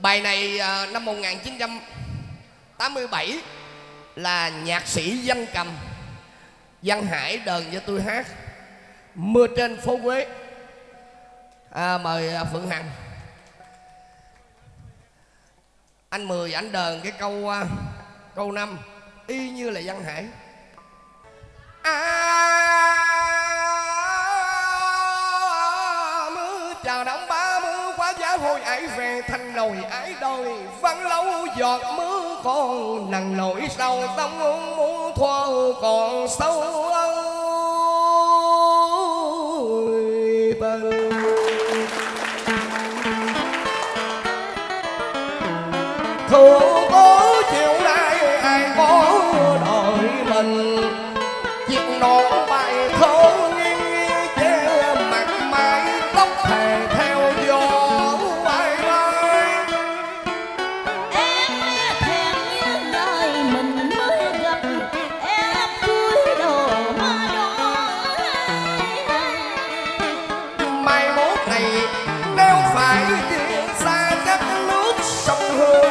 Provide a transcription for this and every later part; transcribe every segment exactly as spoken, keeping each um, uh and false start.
Bài này năm một nghìn chín trăm tám mươi bảy là nhạc sĩ Văn Cầm, Văn Hải Đàn cho tôi hát Mưa Trên Phố Huế. À, mời Phượng Hằng. Anh Mười anh Đờn cái câu câu năm y như là Văn Hải. À, mưa chào đón ba mưa quá giá hồi ải về thành nồi ái đôi vắng lâu giọt mưa còn nặng nỗi sâu tông muốn thua còn sâu ơi. Thương cố chiều nay ai có đợi mình chiếc nón bài thấu nghiêng che mặt mái tóc thề theo gió bay bay. Em nghe thèm những đời mình mới gặp em cúi đầu mà đôi. Mai mốt này nếu phải chia xa chắc nước sông Hương.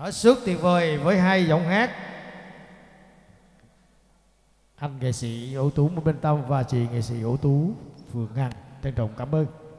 Hết sức tuyệt vời với hai giọng hát. Anh nghệ sĩ ưu tú Minh Minh Tâm và chị nghệ sĩ ưu tú Phượng Hằng trân trọng cảm ơn.